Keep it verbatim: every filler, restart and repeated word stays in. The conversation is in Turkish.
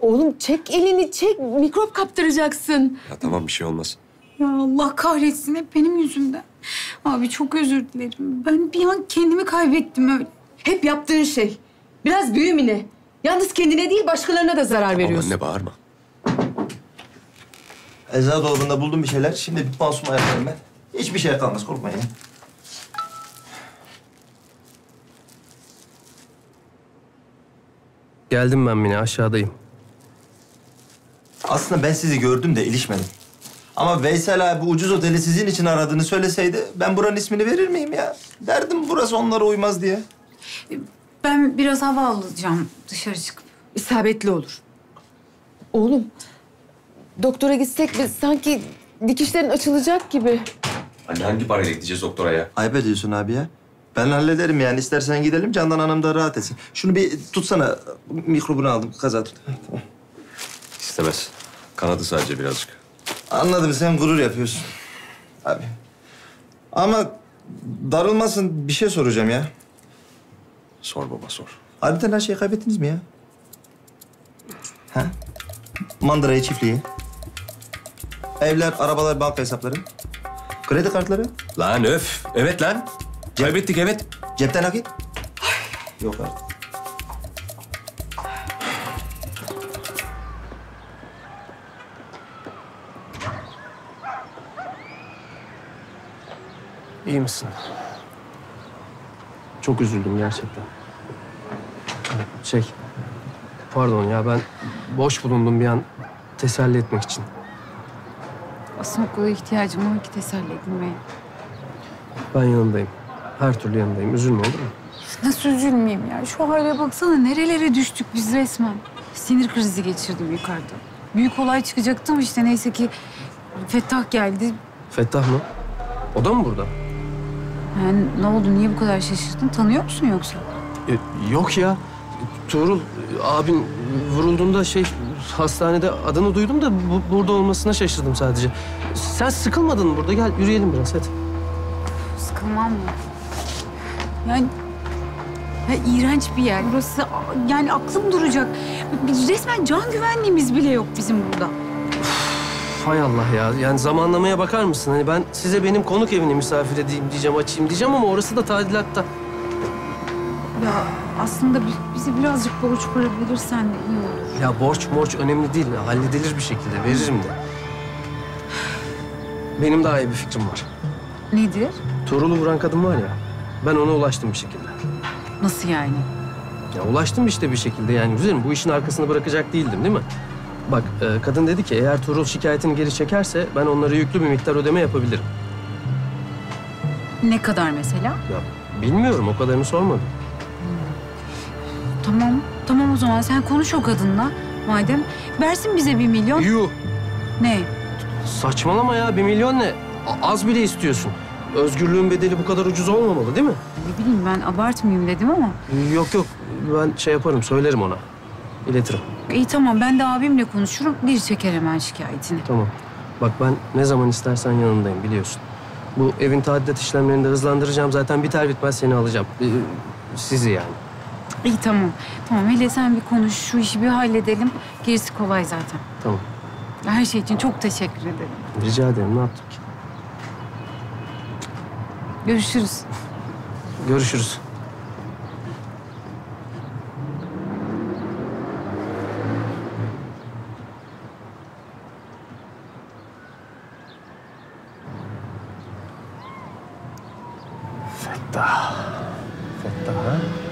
Oğlum çek elini, çek. Mikrop kaptıracaksın. Ya tamam, bir şey olmaz. Ya Allah kahretsin, hep benim yüzümden. Abi çok özür dilerim. Ben bir an kendimi kaybettim öyle. Hep yaptığın şey. Biraz büyü Mine. Yalnız kendine değil, başkalarına da zarar tamam, veriyorsun. Tamam anne, bağırma. Eczacı dolabında buldum bir şeyler. Şimdi bir pansuman yaparım ben. Hiçbir şey kalmaz, korkmayın ya. Geldim ben Mine, aşağıdayım. Aslında ben sizi gördüm de ilişmedim. Ama Veysel abi ucuz oteli sizin için aradığını söyleseydi ben buranın ismini verir miyim ya? Derdim burası onlara uymaz diye. Ben biraz hava alacağım dışarı çıkıp. İsabetli olur. Oğlum doktora gitsek mi? Sanki dikişlerin açılacak gibi. Anne hangi parayla gideceğiz doktora ya? Ayıp ediyorsun abi ya. Ben hallederim yani. İstersen gidelim, Candan Hanım da rahat etsin. Şunu bir tutsana. Mikrobunu aldım. Kaza tut. Tamam. İstemez. Kanadı sadece birazcık. Anladım. Sen gurur yapıyorsun. Abi. Ama darılmasın. Bir şey soracağım ya. Sor baba, sor. Harbiden her şeyi kaybettiniz mi ya? Ha? Mandırayı, çiftliği. Evler, arabalar, banka hesapları. Kredi kartları. Lan öf. Evet lan. Kaybettik, evet. Cepten nakit? Yok artık. İyi misin? Çok üzüldüm gerçekten. Şey, pardon ya, ben boş bulundum bir an teselli etmek için. Aslında okula ihtiyacım var ki teselli edilmeye. Ben yanındayım. Her türlü yanındayım. Üzülme, olur mu? Nasıl üzülmeyeyim ya? Şu haline baksana, nerelere düştük biz resmen. Sinir krizi geçirdim yukarıda. Büyük olay çıkacaktı mı işte, neyse ki Fettah geldi. Fettah mı? O da mı burada? Yani ne oldu, niye bu kadar şaşırdın? Tanıyor musun yoksa? E, yok ya. Tuğrul abin vurulduğunda şey, hastanede adını duydum da bu, burada olmasına şaşırdım sadece. Sen sıkılmadın mı burada? Gel yürüyelim biraz, hadi. Sıkılmam mı? Yani ya, iğrenç bir yer burası. Yani aklım duracak. Resmen can güvenliğimiz bile yok bizim burada. Of, hay Allah ya. Yani zamanlamaya bakar mısın? Hani ben size benim konuk evini misafir edeyim diyeceğim, açayım diyeceğim ama orası da tadilatta. Ya aslında bizi birazcık borç para verirsen iyi olur. Ya borç borç önemli değil. Halledilir bir şekilde. Veririm de. Benim daha iyi bir fikrim var. Nedir? Tuğrul'u vuran kadın var ya. Ben ona ulaştım bir şekilde. Nasıl yani? Ya ulaştım işte bir şekilde yani. Güzelim, bu işin arkasını bırakacak değildim değil mi? Bak e, kadın dedi ki eğer Tuğrul şikayetini geri çekerse ben onlara yüklü bir miktar ödeme yapabilirim. Ne kadar mesela? Ya bilmiyorum, o kadarını sormadım. Hmm. Tamam, tamam o zaman sen konuş o kadınla madem. Versin bize bir milyon. Yuh! Ne? Saçmalama ya, bir milyon ne? Az bile istiyorsun. Özgürlüğün bedeli bu kadar ucuz olmamalı değil mi? Ne bileyim, ben abartmayayım dedim ama. Yok yok, ben şey yaparım, söylerim ona. İletirim. İyi tamam, ben de abimle konuşurum, geri çeker hemen şikayetini. Tamam. Bak ben ne zaman istersen yanındayım, biliyorsun. Bu evin tadilat işlemlerini de hızlandıracağım. Zaten biter bitmez seni alacağım. Ee, sizi yani. İyi tamam. Tamam, hele sen bir konuş, şu işi bir halledelim. Gerisi kolay zaten. Tamam. Her şey için çok teşekkür ederim. Rica ederim, ne yaptık ki? Görüşürüz. Görüşürüz. Fettah. Fettah ha?